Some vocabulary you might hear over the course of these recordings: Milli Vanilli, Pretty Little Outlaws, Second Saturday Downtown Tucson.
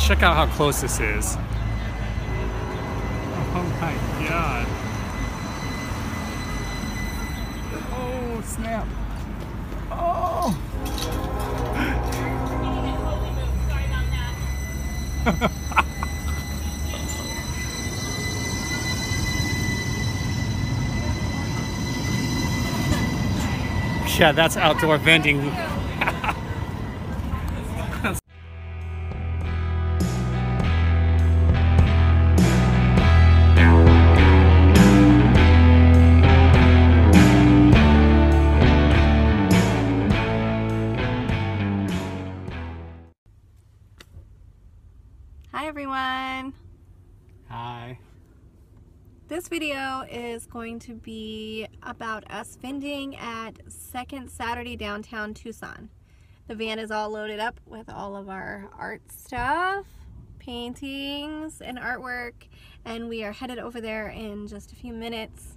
check out how close this is. Oh my god. Oh snap. Oh! Yeah, that's outdoor vending. Hi everyone. Hi. This video is going to be about us vending at Second Saturday Downtown Tucson. The van is all loaded up with all of our art stuff, paintings and artwork, and we are headed over there in just a few minutes.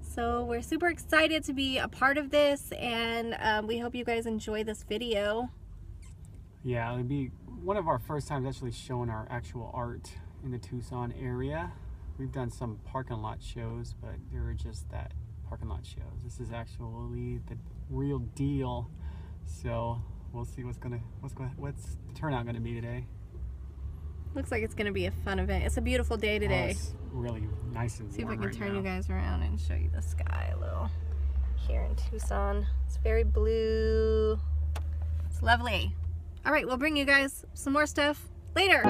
So we're super excited to be a part of this, and we hope you guys enjoy this video. Yeah, it'll be one of our first times actually showing our actual art in the Tucson area. We've done some parking lot shows, but they were just that, parking lot shows. This is actually the real deal. So we'll see what's the turnout gonna be today. Looks like it's gonna be a fun event. It's a beautiful day today. Oh, it's really nice and warm. See if I can turn you guys around and show you the sky a little. Here in Tucson, it's very blue. It's lovely. All right, we'll bring you guys some more stuff later.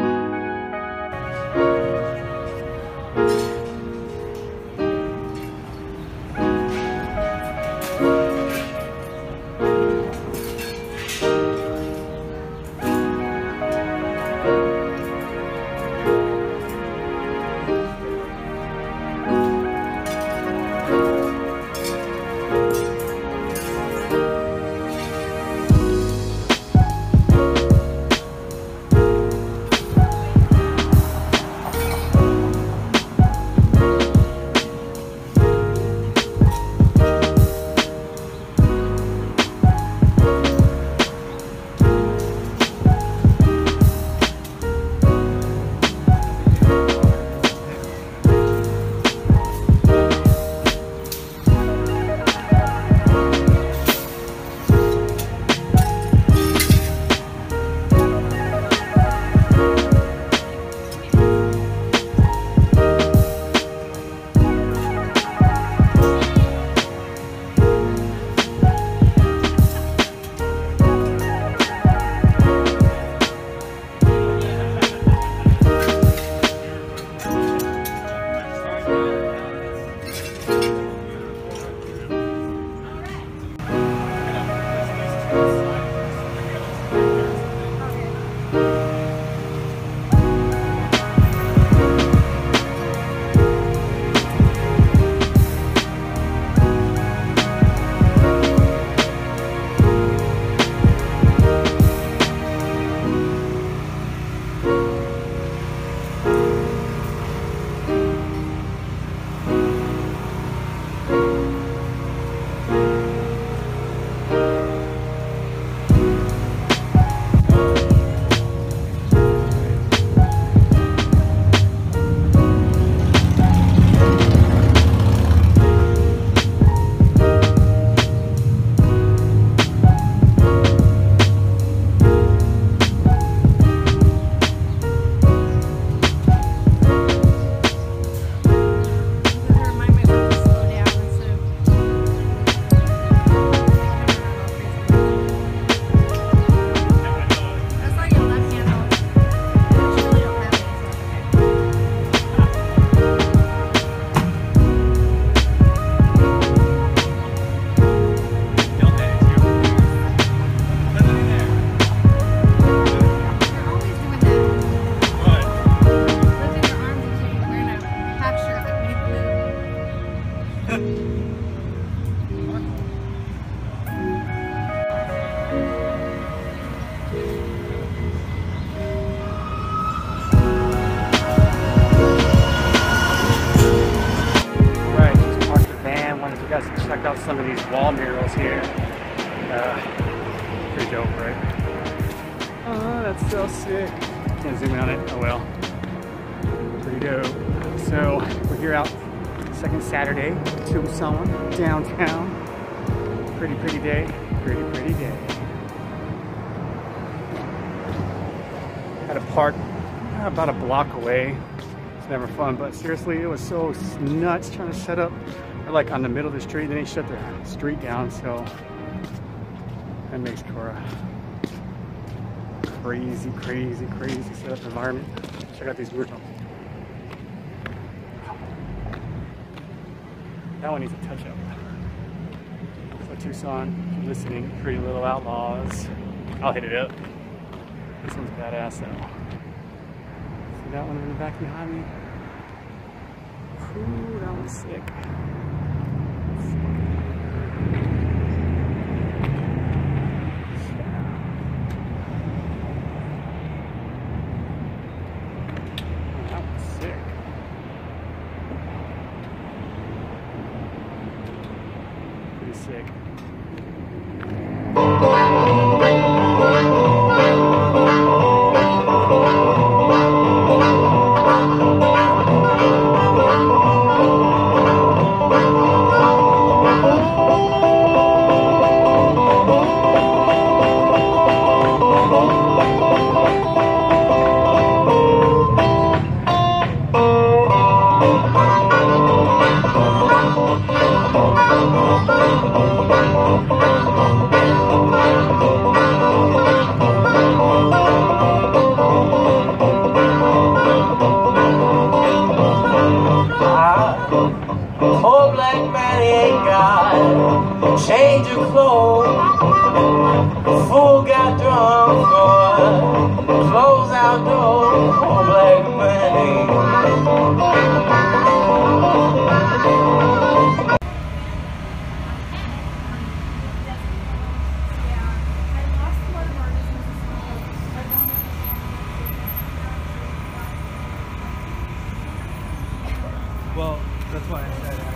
Check out some of these wall murals here. Pretty dope, right? Oh, that's so sick. Can't zoom in on it, oh well. Pretty dope. So we're here out Second Saturday, Tucson, downtown. Pretty day, pretty day. Had a park about a block away. It's never fun, but seriously, it was so nuts trying to set up like on the middle of the street, and then they shut the street down, so that makes for a crazy set up environment. Check out these rooftops. That one needs a touch up. So Tucson, if you're listening, Pretty Little Outlaws. I'll hit it up. This one's badass though. See that one in the back behind me? Ooh, that one's sick. Sick. Change your clothes, fool got drunk, or close out doors, oh black man. Well, that's why I said I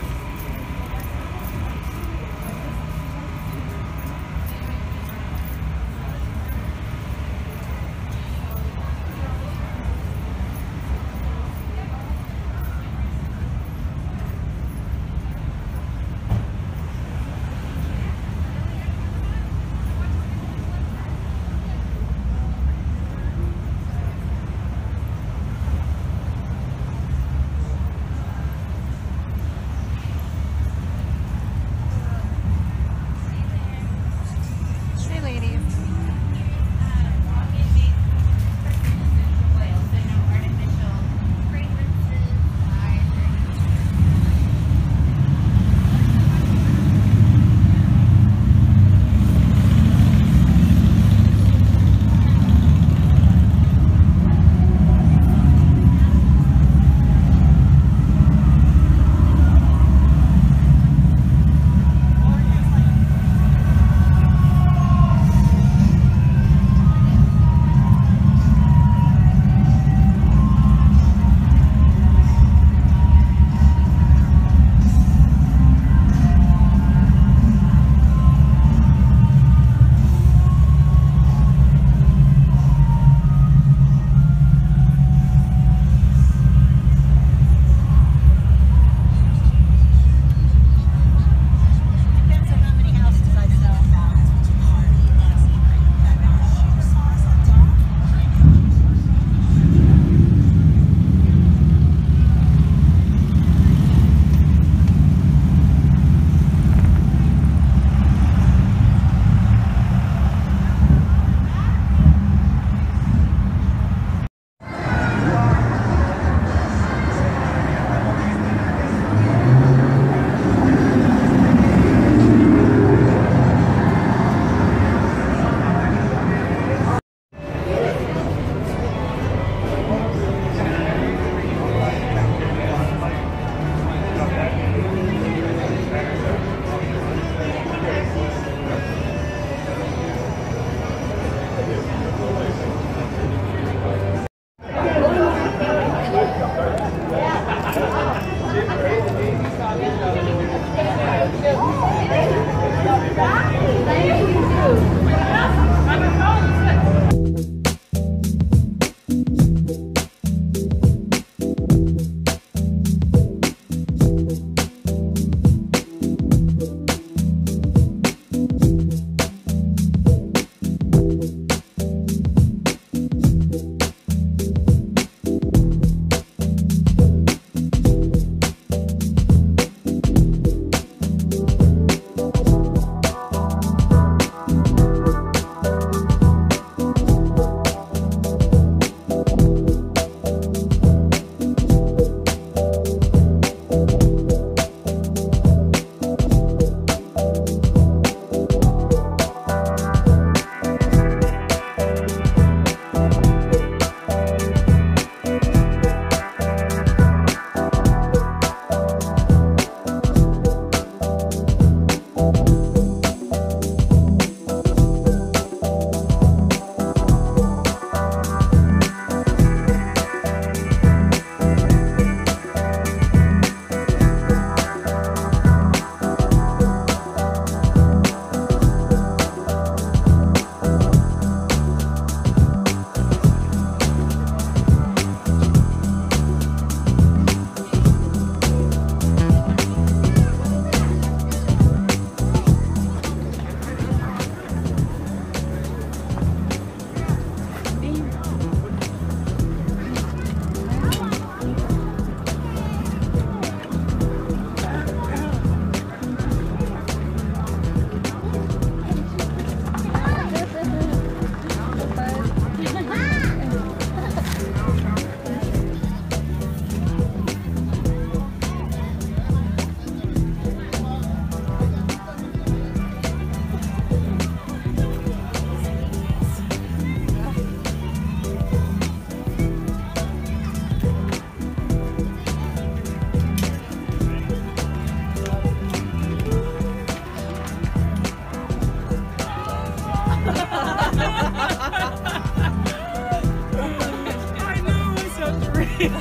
Oh,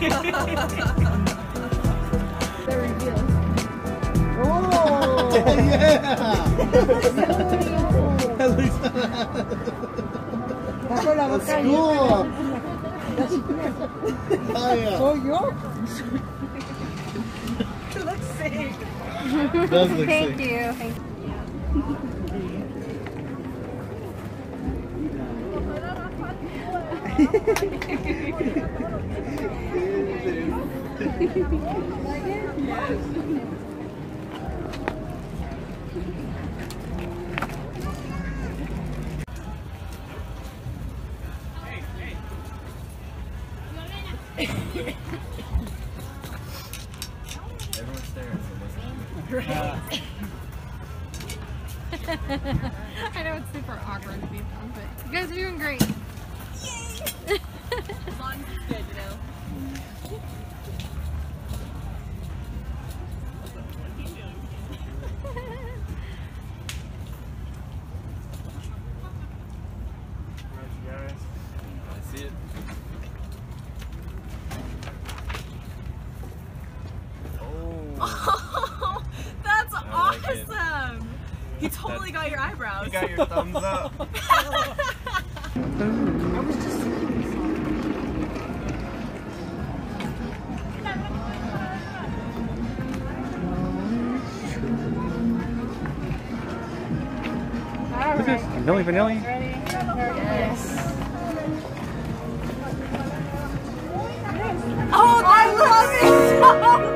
yeah! That's cool! Oh, yeah. So you look sick. Does look thank sick. You. Thank you. Everyone's there. Right. I know it's super awkward to be on, but you guys are doing great. Yay! As long as it's good, you know. Oh, that's awesome! Like he totally got your eyebrows. He got your thumbs up. I was just singing this song. Right. What's this? Vanilli Vanilli? Yes. Oh, I love it so much!